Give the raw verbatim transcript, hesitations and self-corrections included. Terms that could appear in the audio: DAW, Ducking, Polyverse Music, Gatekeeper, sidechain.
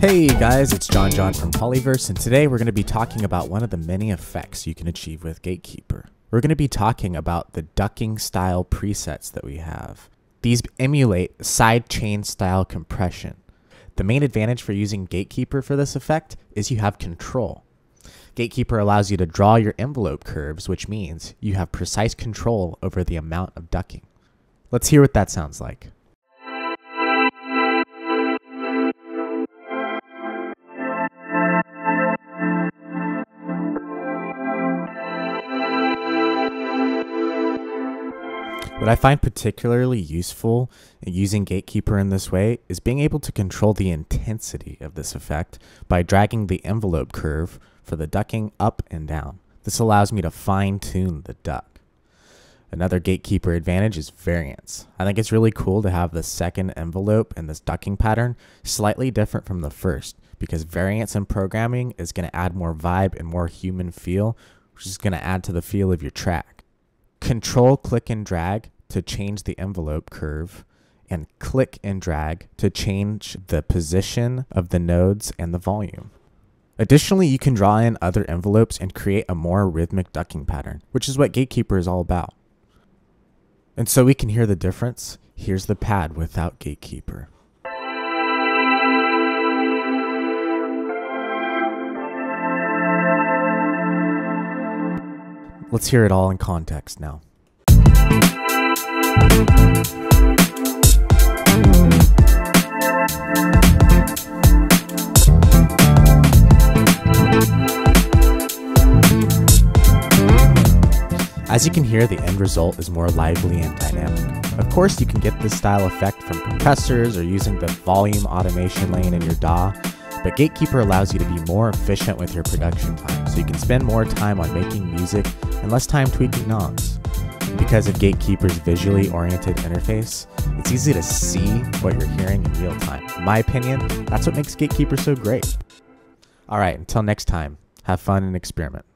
Hey guys, it's John John from Polyverse, and today we're going to be talking about one of the many effects you can achieve with Gatekeeper. We're going to be talking about the ducking style presets that we have. These emulate sidechain style compression. The main advantage for using Gatekeeper for this effect is you have control. Gatekeeper allows you to draw your envelope curves, which means you have precise control over the amount of ducking. Let's hear what that sounds like. What I find particularly useful in using Gatekeeper in this way is being able to control the intensity of this effect by dragging the envelope curve for the ducking up and down. This allows me to fine-tune the duck. Another Gatekeeper advantage is variance. I think it's really cool to have the second envelope and this ducking pattern slightly different from the first, because variance in programming is going to add more vibe and more human feel, which is going to add to the feel of your track. Control click and drag to change the envelope curve, and click and drag to change the position of the nodes and the volume. Additionally, you can draw in other envelopes and create a more rhythmic ducking pattern, which is what Gatekeeper is all about. And so we can hear the difference. Here's the pad without Gatekeeper. Let's hear it all in context now. As you can hear, the end result is more lively and dynamic. Of course, you can get this style effect from compressors or using the volume automation lane in your D A W, but Gatekeeper allows you to be more efficient with your production time, so you can spend more time on making music and less time tweaking knobs. Because of Gatekeeper's visually oriented interface, it's easy to see what you're hearing in real time. In my opinion, that's what makes Gatekeeper so great. Alright, until next time, have fun and experiment.